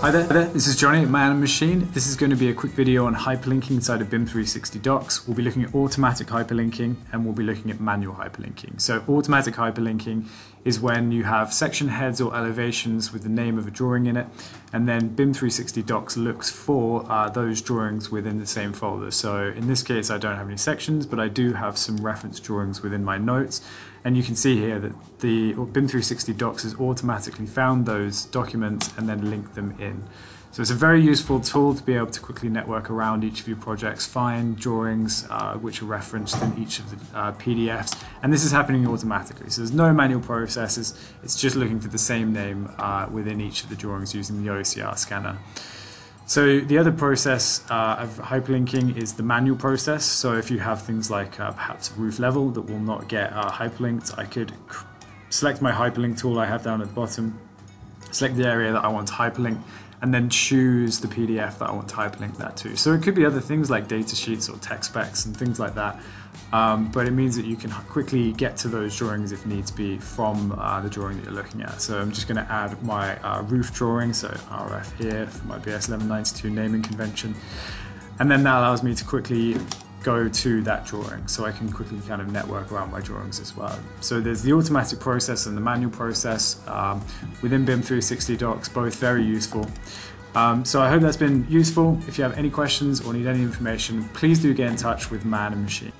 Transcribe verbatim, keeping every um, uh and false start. Hi there, this is Johnny at Man and Machine. This is going to be a quick video on hyperlinking inside of BIM three sixty Docs. We'll be looking at automatic hyperlinking and we'll be looking at manual hyperlinking. So automatic hyperlinking is when you have section heads or elevations with the name of a drawing in it, and then BIM three sixty Docs looks for uh, those drawings within the same folder. So in this case I don't have any sections, but I do have some reference drawings within my notes, and you can see here that the BIM three sixty Docs has automatically found those documents and then linked them in. So it's a very useful tool to be able to quickly network around each of your projects, find drawings uh, which are referenced in each of the uh, P D Fs, and this is happening automatically. So there's no manual processes, it's just looking for the same name uh, within each of the drawings using the O C R scanner. So the other process uh, of hyperlinking is the manual process. So if you have things like uh, perhaps roof level that will not get uh, hyperlinked, I could select my hyperlink tool I have down at the bottom, select the area that I want to hyperlink, and then choose the P D F that I want to hyperlink that to. So it could be other things like data sheets or tech specs and things like that, um, but it means that you can quickly get to those drawings if needs be from uh, the drawing that you're looking at. So I'm just gonna add my uh, roof drawing, so R F here for my B S eleven ninety-two naming convention, and then that allows me to quickly go to that drawing, so I can quickly kind of network around my drawings as well. So there's the automatic process and the manual process um, within BIM three sixty Docs, both very useful. Um, so I hope that's been useful. If you have any questions or need any information, please do get in touch with Man and Machine.